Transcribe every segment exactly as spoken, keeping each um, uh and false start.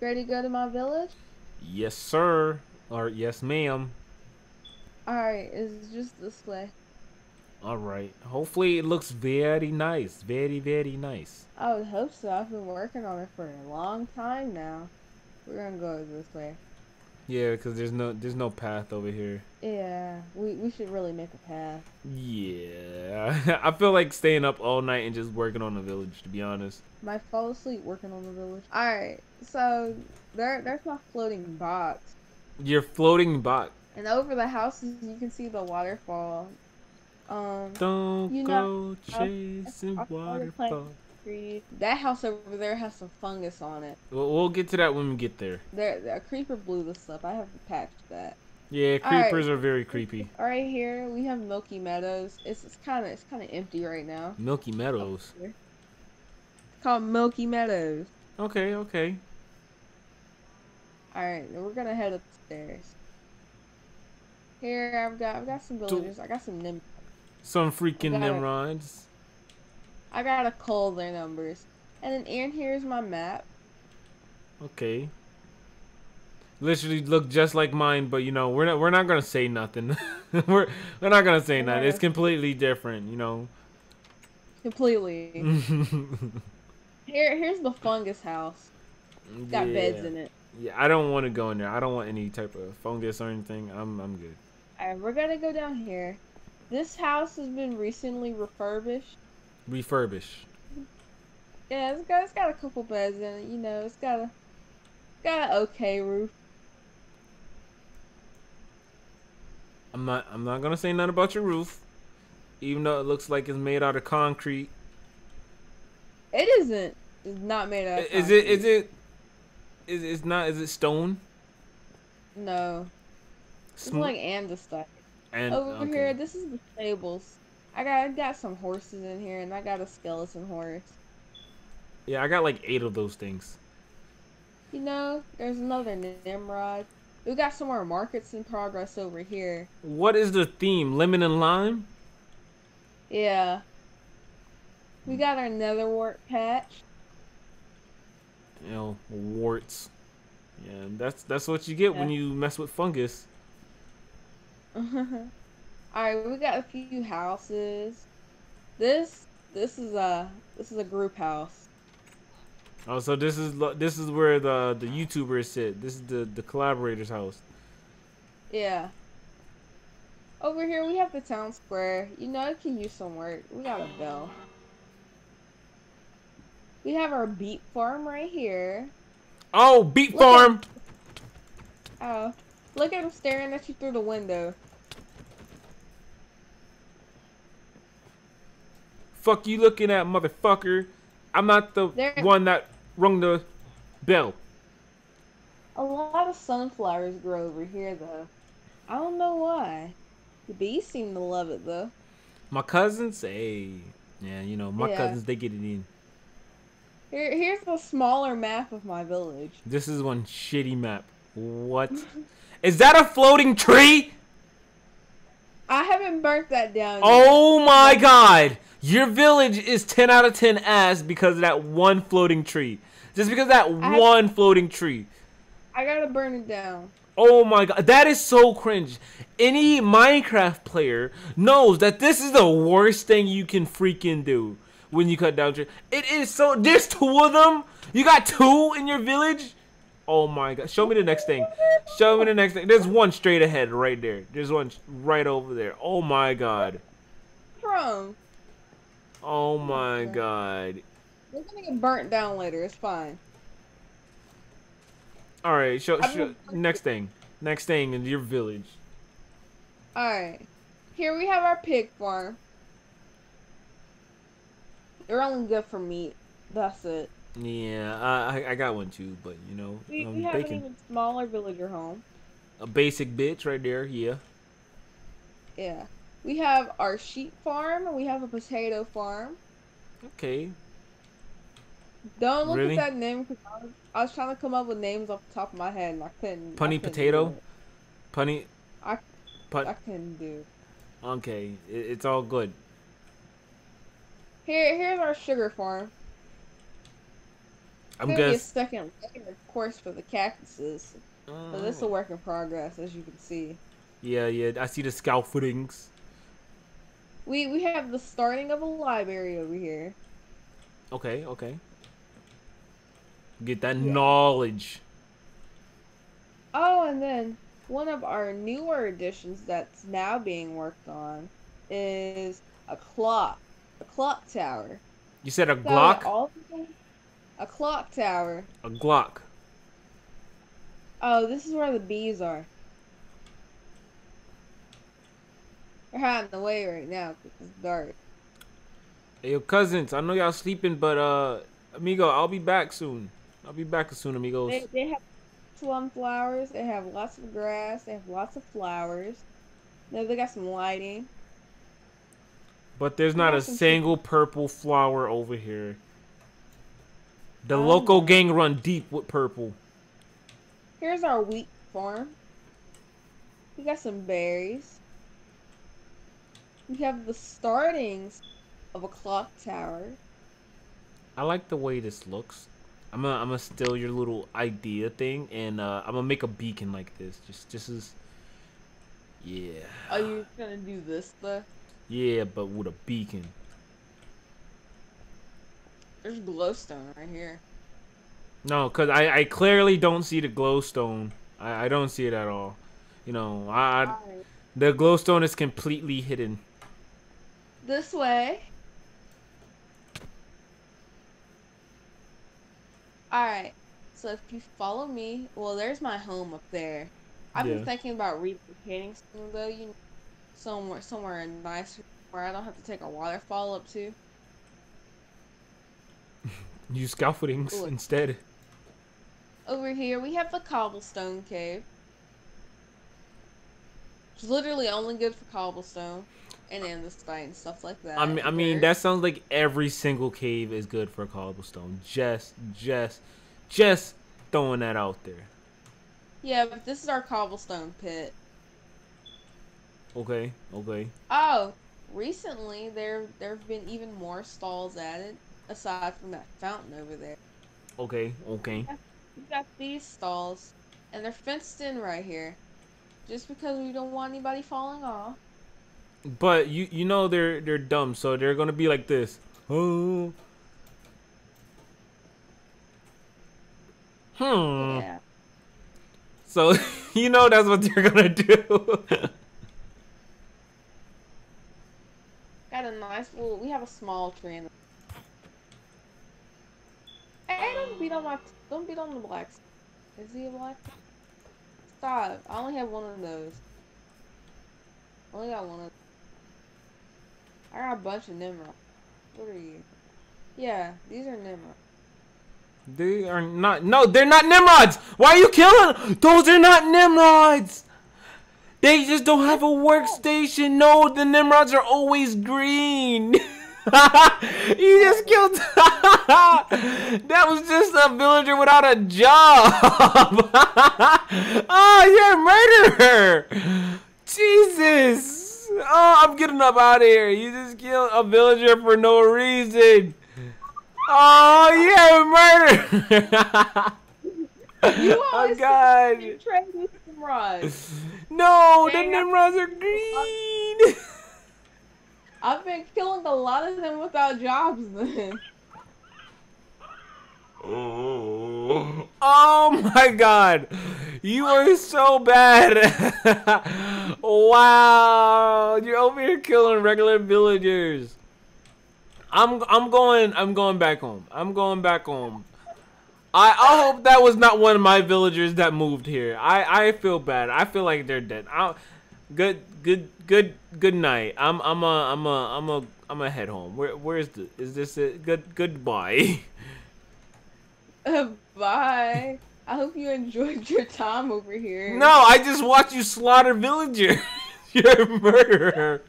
Ready to go to my village? Yes, sir. Or yes, ma'am. Alright, it's just this way. Alright. Hopefully it looks very nice. Very, very nice. I would hope so. I've been working on it for a long time now. We're gonna go this way. Yeah, because there's no there's no path over here. Yeah, we, we should really make a path. Yeah. I feel like staying up all night and just working on the village, to be honest. Might fall asleep working on the village. Alright, so there there's my floating box. Your floating box. And over the houses, you can see the waterfall. Um, Don't you know, go chasing waterfall. That house over there has some fungus on it. Well, we'll get to that when we get there. There, a creeper blew this up. I haven't patched that. Yeah, creepers right. are very creepy. All right, here we have Milky Meadows. It's it's kind of it's kind of empty right now. Milky Meadows. It's called Milky Meadows. Okay, okay. All right, we're gonna head upstairs. Here I've got I've got some villagers. So, I got some Nimrods. Some freaking Nimrods. I gotta cull their numbers. And then Aaron, here's my map. Okay. Literally look just like mine, but you know, we're not we're not gonna say nothing. we're we're not gonna say nothing. It's completely different, you know. Completely. Here here's the fungus house. It's got yeah. beds in it. Yeah, I don't wanna go in there. I don't want any type of fungus or anything. I'm I'm good. Alright, we're gonna go down here. This house has been recently refurbished. Refurbish. Yeah, it's got it's got a couple beds in it. You know, it's got a it's got an okay roof. I'm not I'm not gonna say nothing about your roof, even though it looks like it's made out of concrete. It isn't. It's not made out of concrete. Is it? Is it? Is it's not? Is it stone? No. It's Sm like andesite. And, Over okay. here, this is the stables. I got I got some horses in here, and I got a skeleton horse. Yeah, I got like eight of those things. You know, there's another Nimrod. We got some more markets in progress over here. What is the theme? Lemon and lime? Yeah. We got our nether wart patch. You know, warts. Yeah, that's that's what you get yeah. when you mess with fungus. Alright, we got a few houses. This this is a this is a group house. Oh, so this is this is where the the YouTubers sit. This is the the collaborators' house. Yeah. Over here we have the town square. You know, it can use some work. We got a bell. We have our beet farm right here. Oh, beet look farm. At, oh, look at him staring at you through the window. Fuck you looking at, motherfucker. I'm not the there, one that rung the bell. A lot of sunflowers grow over here, though. I don't know why. The bees seem to love it, though. My cousins, hey. Yeah, you know, my yeah. cousins, they get it in. Here, here's the smaller map of my village. This is one shitty map. What? Is that a floating tree? I haven't burnt that down yet. Oh my god! Your village is ten out of ten ass because of that one floating tree. Just because of that I one floating tree. I gotta burn it down. Oh my god. That is so cringe. Any Minecraft player knows that this is the worst thing you can freaking do when you cut down trees. It is so... There's two of them? You got two in your village? Oh my god. Show me the next thing. Show me the next thing. There's one straight ahead right there. There's one right over there. Oh my god. Bro. Oh my god. We're gonna get burnt down later. It's fine. Alright, show, show next thing. Next thing in your village. Alright. Here we have our pig farm. They're only good for meat. That's it. Yeah, I I got one too, but you know, we, um, we have an even smaller villager home. A basic bitch right there, yeah. Yeah, we have our sheep farm and we have a potato farm. Okay. Don't look really? at that name because I was, I was trying to come up with names off the top of my head and I couldn't. Punny I couldn't potato, punny. I put. I couldn't do. Okay, it, it's all good. Here, here's our sugar farm. I'm gonna get stuck in regular course for the cactuses. Mm. So this is a work in progress, as you can see. Yeah, yeah, I see the scowl footings. We we have the starting of a library over here. Okay, okay. Get that yeah. knowledge. Oh, and then one of our newer additions that's now being worked on is a clock, a clock tower. You said a Glock? All a clock tower. A Glock. Oh, this is where the bees are. They're hiding away right now because it's dark. Hey, yo, cousins, I know y'all sleeping, but, uh, amigo, I'll be back soon. I'll be back soon, amigos. They, they have plum flowers. They have lots of grass. They have lots of flowers. Now they got some lighting. But there's not a single purple flower over here. The um, local gang run deep with purple. Here's our wheat farm. We got some berries. We have the startings of a clock tower. I like the way this looks. I'm gonna, I'm gonna steal your little idea thing, and uh, I'm gonna make a beacon like this. Just, this is, yeah. Are you gonna do this though? Yeah, but with a beacon. There's glowstone right here. No, cause I, I clearly don't see the glowstone. I, I don't see it at all. You know, I, I the glowstone is completely hidden. This way. Alright, so if you follow me, well, there's my home up there. I've yeah. been thinking about relocating soon, though, you know, somewhere, somewhere nice where I don't have to take a waterfall up to. Use scaffoldings Ooh. instead. Over here, we have the cobblestone cave. It's literally only good for cobblestone and andesite and stuff like that. I mean, I mean, that sounds like every single cave is good for cobblestone. Just, just, just throwing that out there. Yeah, but this is our cobblestone pit. Okay, okay. Oh, recently there there have been even more stalls added aside from that fountain over there. Okay, okay. We got, we got these stalls, and they're fenced in right here, just because we don't want anybody falling off. But you you know they're they're dumb, so they're gonna be like this. Oh. Hmm. Yeah. So you know that's what they're gonna do. Got a nice little. We have a small tree in the. Hey, don't beat on my. Don't beat on the black. Is he a black? Stop! I only have one of those. I only got one of. Those. I got a bunch of Nimrod. What are you? Yeah, these are Nimrod. They are not. No, they're not Nimrods. Why are you killing? Those are not Nimrods. They just don't have a workstation. No, the Nimrods are always green. You just killed. That was just a villager without a job. Oh, you're a murderer. Jesus. Oh, I'm getting up out of here. You just killed a villager for no reason. Oh, yeah, murder. You always oh, God. You trade with Nimrods. No, Dang, the Nimrods are green. I've been killing a lot of them without jobs then. Oh. Oh, my God. You are so bad. Wow. You're over here killing regular villagers. I'm I'm going I'm going back home. I'm going back home. I, I hope that was not one of my villagers that moved here. I, I feel bad. I feel like they're dead. I'll, good good good good night. I'm I'm a I'm a I'm a I'm a head home. Where where is the is this it? Good goodbye. Uh, bye. I hope you enjoyed your time over here. No, I just watched you slaughter villagers. You're a murderer.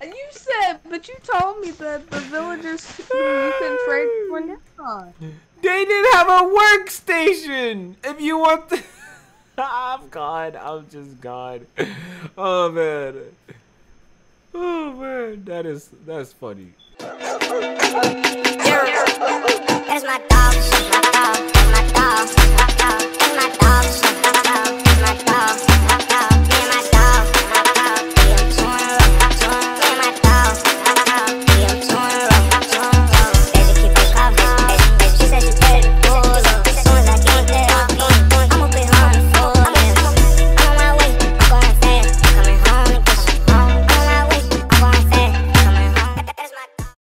You said, but you told me that the villagers you can trade for Nimrod. They didn't have a workstation. If you want to... I'm God. I'm just God. Oh, man. Oh, man. That is... That's funny. That's my dog.